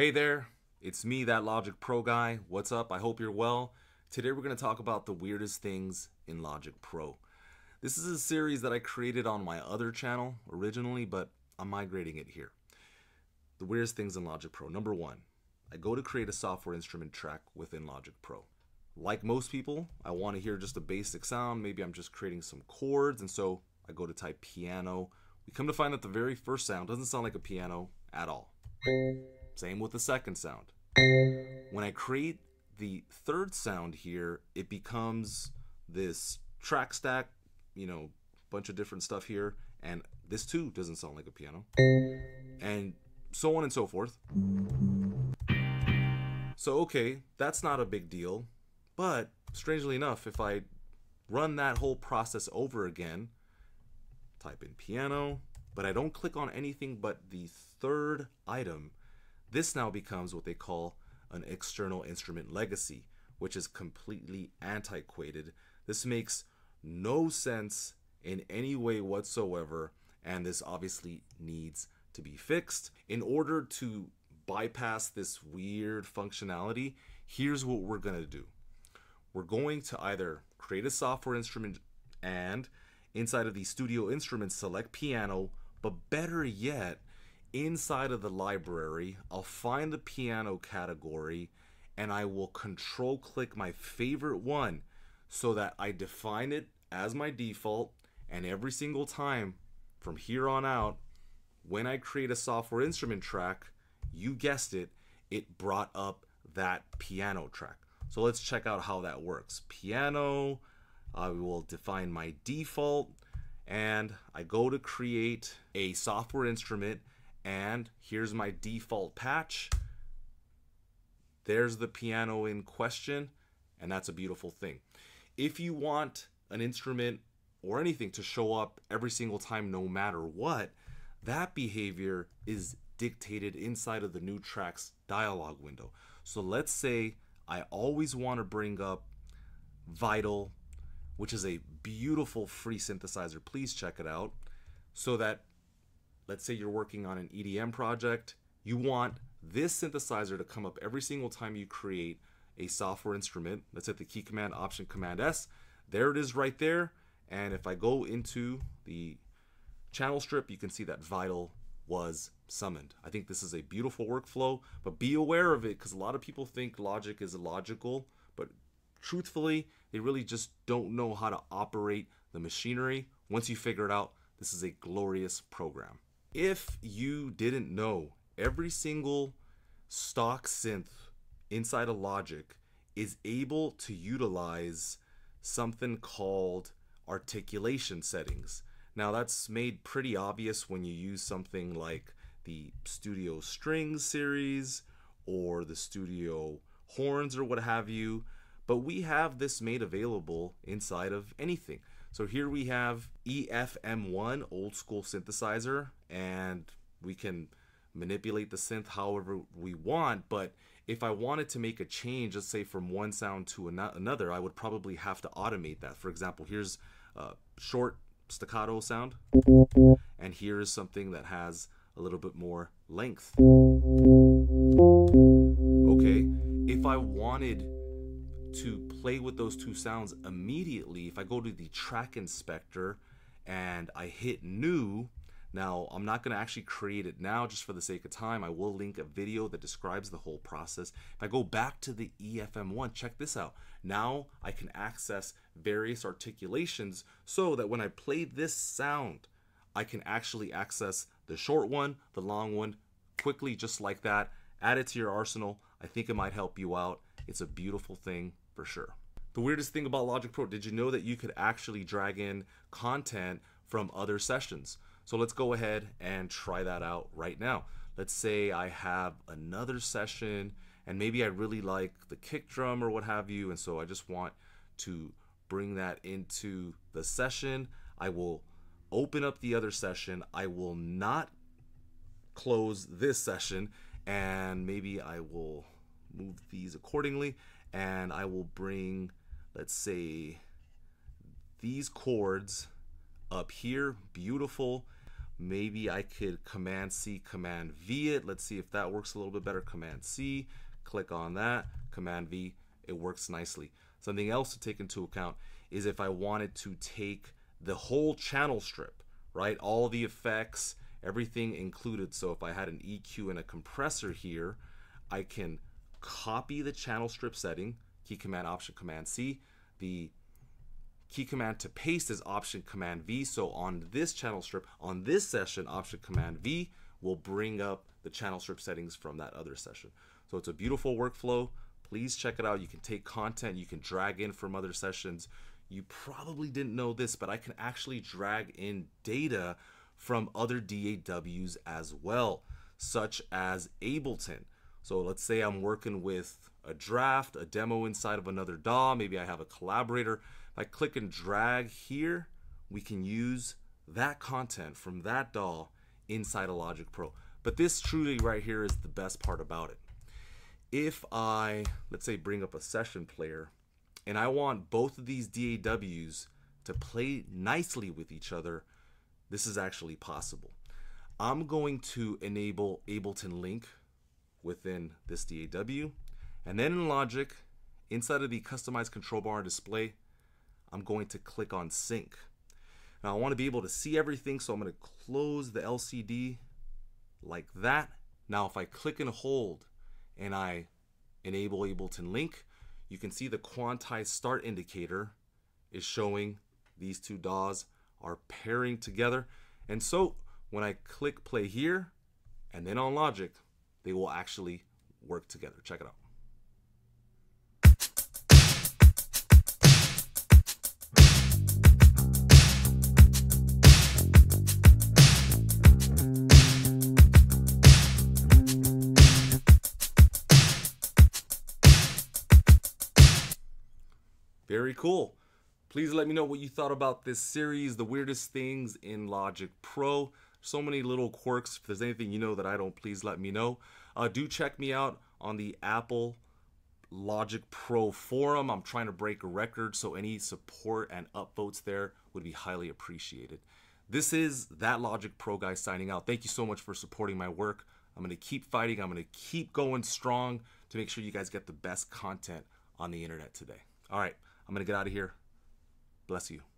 Hey there, it's me, That Logic Pro Guy. What's up? I hope you're well. Today we're going to talk about the weirdest things in Logic Pro. This is a series that I created on my other channel originally, but I'm migrating it here. The weirdest things in Logic Pro. Number one, I go to create a software instrument track within Logic Pro. Like most people, I want to hear just a basic sound. Maybe I'm just creating some chords, and so I go to type piano. We come to find that the very first sound doesn't sound like a piano at all. Same with the second sound. When I create the third sound here, it becomes this track stack, you know, bunch of different stuff here. And this too doesn't sound like a piano. And so on and so forth. So, okay, that's not a big deal. But strangely enough, if I run that whole process over again, type in piano, but I don't click on anything but the third item, this now becomes what they call an external instrument legacy, which is completely antiquated. This makes no sense in any way whatsoever, and this obviously needs to be fixed. In order to bypass this weird functionality, here's what we're going to do. We're going to either create a software instrument and inside of the studio instruments select piano, but better yet, inside of the library, I'll find the piano category and I will control click my favorite one so that I define it as my default, and every single time from here on out, when I create a software instrument track, you guessed it, it brought up that piano track. So let's check out how that works. Piano, I will define my default and I go to create a software instrument. And here's my default patch. There's the piano in question, and that's a beautiful thing. If you want an instrument or anything to show up every single time, no matter what, that behavior is dictated inside of the new tracks dialog window. So let's say I always want to bring up Vital, which is a beautiful free synthesizer. Please check it out. So that, let's say you're working on an EDM project. You want this synthesizer to come up every single time you create a software instrument. Let's hit the key command, option command S. There it is right there. And if I go into the channel strip, you can see that Vital was summoned. I think this is a beautiful workflow, but be aware of it because a lot of people think Logic is illogical, but truthfully, they really just don't know how to operate the machinery. Once you figure it out, this is a glorious program. If you didn't know, every single stock synth inside of Logic is able to utilize something called articulation settings. Now that's made pretty obvious when you use something like the Studio Strings series or the Studio Horns or what have you, but we have this made available inside of anything. So here we have EFM1, old school synthesizer, and we can manipulate the synth however we want. But if I wanted to make a change, let's say from one sound to another, I would probably have to automate that. For example, here's a short staccato sound, and here is something that has a little bit more length. Okay, if I wanted to play with those two sounds immediately, if I go to the track inspector and I hit new, now I'm not going to actually create it now just for the sake of time. I will link a video that describes the whole process. If I go back to the EFM1, check this out. Now I can access various articulations so that when I play this sound, I can actually access the short one, the long one, quickly, just like that. Add it to your arsenal. I think it might help you out. It's a beautiful thing for sure. The weirdest thing about Logic Pro, did you know that you could actually drag in content from other sessions? So let's go ahead and try that out right now. Let's say I have another session and maybe I really like the kick drum or what have you, and so I just want to bring that into the session. I will open up the other session. I will not close this session, and maybe I will move these accordingly, and I will bring, let's say, these chords up here. Beautiful. Maybe I could Command C, Command V it. Let's see if that works a little bit better. Command C, click on that, Command V, it works nicely. Something else to take into account is if I wanted to take the whole channel strip, right? All the effects, everything included. So if I had an EQ and a compressor here, I can copy the channel strip setting, key command, option command C. The key command to paste is option command V. So on this channel strip, on this session, option command V will bring up the channel strip settings from that other session. So it's a beautiful workflow. Please check it out. You can take content, you can drag in from other sessions. You probably didn't know this, but I can actually drag in data from other DAWs as well, such as Ableton. So let's say I'm working with a draft, a demo inside of another DAW, maybe I have a collaborator. If I click and drag here, we can use that content from that DAW inside of Logic Pro. But this truly right here is the best part about it. If I, let's say, bring up a session player and I want both of these DAWs to play nicely with each other, this is actually possible. I'm going to enable Ableton Link within this DAW, and then in Logic, inside of the customized control bar and display, I'm going to click on sync. Now I want to be able to see everything, so I'm going to close the LCD like that. Now if I click and hold and I enable Ableton Link, you can see the quantized start indicator is showing these two DAWs are pairing together. And so when I click play here and then on Logic, they will actually work together. Check it out. Very cool. Please let me know what you thought about this series, the weirdest things in Logic Pro. So many little quirks. If there's anything you know that I don't, please let me know. Do check me out on the Apple Logic Pro forum. I'm trying to break a record, so any support and upvotes there would be highly appreciated. This is That Logic Pro Guy signing out. Thank you so much for supporting my work. I'm going to keep fighting. I'm going to keep going strong to make sure you guys get the best content on the internet today. All right, I'm going to get out of here. Bless you.